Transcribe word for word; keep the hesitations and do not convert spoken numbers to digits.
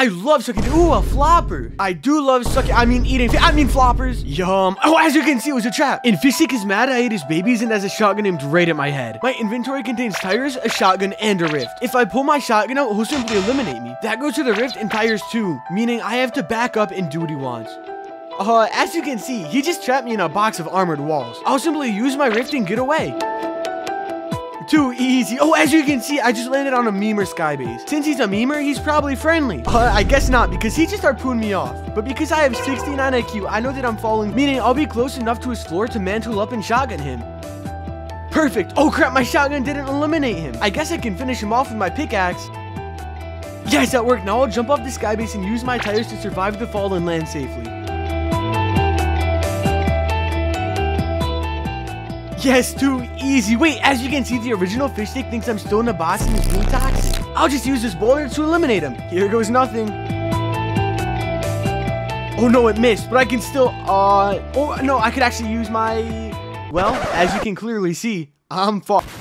I love sucking. Ooh, a flopper. I do love sucking. I mean eating. I mean floppers. Yum. Oh, as you can see, it was a trap. And Fistic is mad I ate his babies and has a shotgun aimed right at my head. My inventory contains tires, a shotgun, and a rift. If I pull my shotgun out, he'll simply eliminate me. That goes to the rift and tires too, meaning I have to back up and do what he wants. Uh, as you can see, he just trapped me in a box of armored walls. I'll simply use my rift and get away. Too easy. Oh, as you can see, I just landed on a memer skybase. Since he's a memer, he's probably friendly. Uh, I guess not, because he just harpooned me off. But because I have sixty-nine I Q, I know that I'm falling, meaning I'll be close enough to his floor to mantle up and shotgun him. Perfect. Oh crap, my shotgun didn't eliminate him. I guess I can finish him off with my pickaxe. Yes, that worked. Now I'll jump off the skybase and use my tires to survive the fall and land safely. Yes, too easy. Wait, as you can see, the original Fistic thinks I'm still in a box and is being toxic. I'll just use this boulder to eliminate him. Here goes nothing. Oh no, it missed, but I can still, uh, oh no, I could actually use my, well, as you can clearly see, I'm fucked.